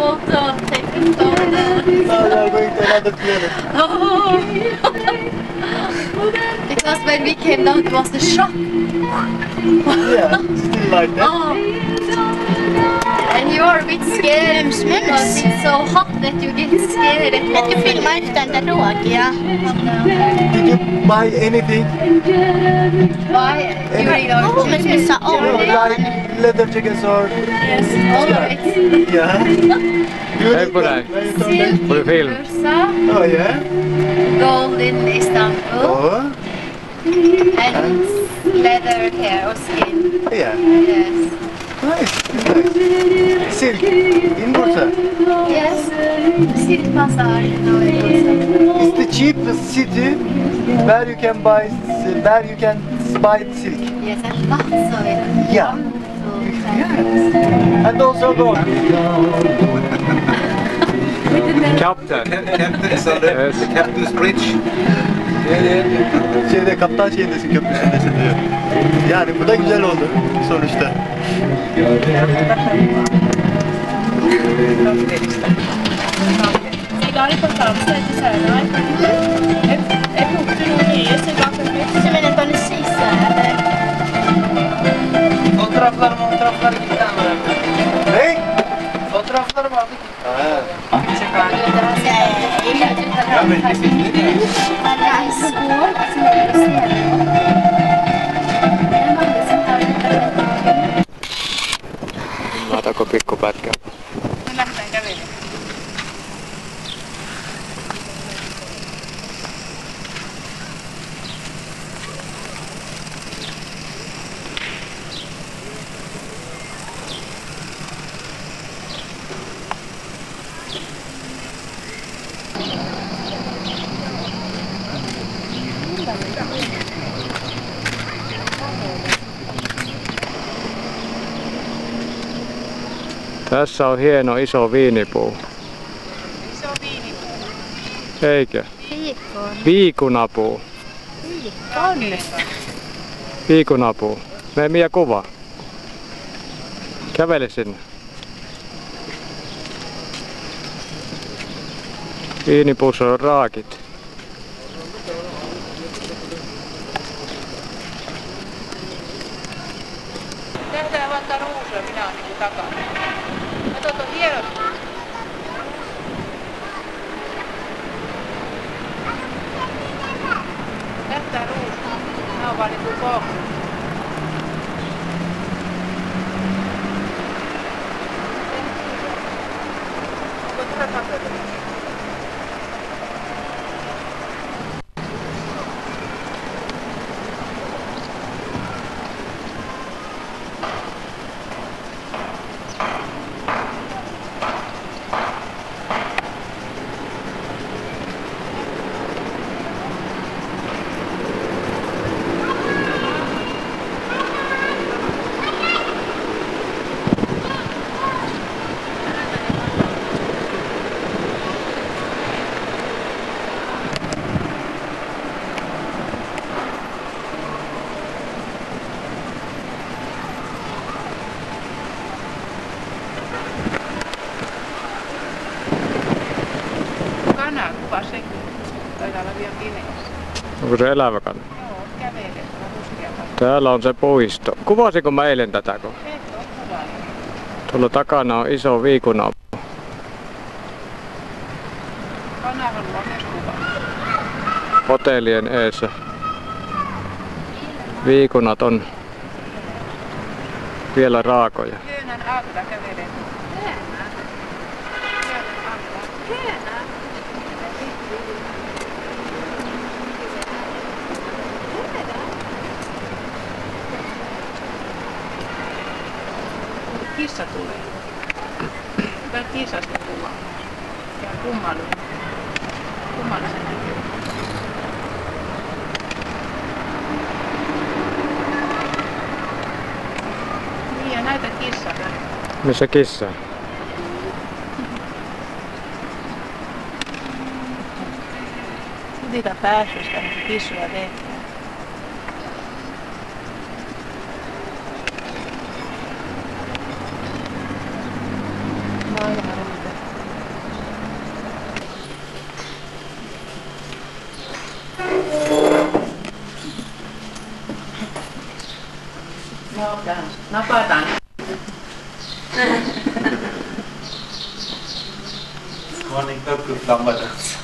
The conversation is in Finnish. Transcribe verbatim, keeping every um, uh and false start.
photo of taking photos. Sorry, I'm going to another planet. Oh. Because when we came down, it was a shock. Yeah, still like that. Oh. And you are a bit scared because it's so hot that you get scared. That you feel much than the dog, yeah. Did you buy anything? Buy anything? Oh, but we saw all of it. Leather jackets or... Yes, all of it. Yeah. Beautiful. Silk for the film. Oh, yeah. Gold in Istanbul. Oh. And leather hair or skin. Yeah. Yes. Nice. Nice. Silk in Bursa. Yes. Silk bazaar in Bursa. It's the cheapest city where you can buy, where you can buy silk. Yes, and Bahçesaray. Yeah. Yes. And also gold. Captain. Captain is on the, yes. The captain's bridge. Yeah, yeah. Şeyde kaptan şeyindesin, köprüsündesin diyor. Yani bu da güzel oldu sonuçta. Fotoğraflar mı? Fotoğraflar gitti ama. Ne? Fotoğraflar mı aldık? Haa. Mata köpek kopatka. Tässä on hieno iso viinipuu. Iso viinipuu. Eikö? Viikon. Viikunapuu. Viikon. Viikunapuu. Mene Mia kuvaa. Kävele sinne. Viinipuussa on raakit. Lähdetään vaan tää ruusua, minä oon niinku takana. Katot on hienot. Lähtää ruusua. Nää on vaan niinku kohdassa. Onko tulla takana? Onko se elävä kana? Joo, kävelee. Täällä on se puisto. Kuvasinko mä eilen tätä? Et oo kuvannut. Tuolla takana on iso viikunapuu. Kanavalla on myös kuvannut. Hotellien eessä. Viikunat on vielä raakoja. Höönän aaltolla kävelee. Kissa tulee. Tää kissasta kuvaa. Ja kummallinen. Kummallinen näkyy. Niin ja näytä kissaa. Missä kissa? Niitä pääsystä kissoja tehdään. Aina ruuta. No dance. No bad dance. This morning, I could not dance.